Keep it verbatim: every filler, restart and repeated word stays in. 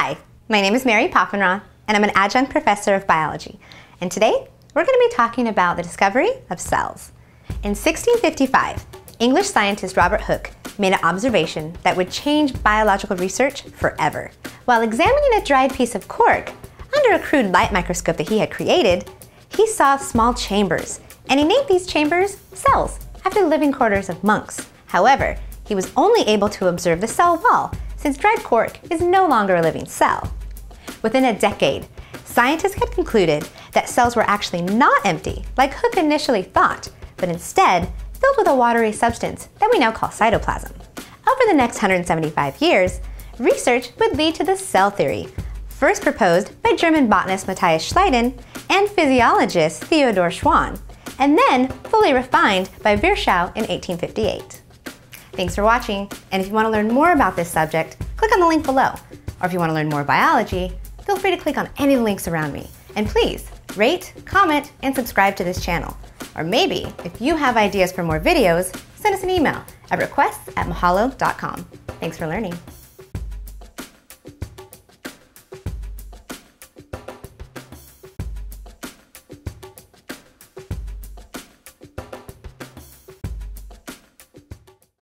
Hi, my name is Mary Poffenroth, and I'm an adjunct professor of biology. And today, we're going to be talking about the discovery of cells. In sixteen fifty-five, English scientist Robert Hooke made an observation that would change biological research forever. While examining a dried piece of cork under a crude light microscope that he had created, he saw small chambers, and he named these chambers cells, after the living quarters of monks. However, he was only able to observe the cell wall, since dried cork is no longer a living cell. Within a decade, scientists had concluded that cells were actually not empty, like Hooke initially thought, but instead filled with a watery substance that we now call cytoplasm. Over the next one hundred seventy-five years, research would lead to the cell theory, first proposed by German botanist Matthias Schleiden and physiologist Theodor Schwann, and then fully refined by Virchow in eighteen fifty-eight. Thanks for watching, and if you want to learn more about this subject, click on the link below. Or if you want to learn more biology, feel free to click on any of the links around me. And please, rate, comment, and subscribe to this channel. Or maybe, if you have ideas for more videos, send us an email at requests at mahalo dot com. Thanks for learning.